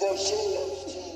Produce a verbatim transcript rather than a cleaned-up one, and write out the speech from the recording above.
redemption.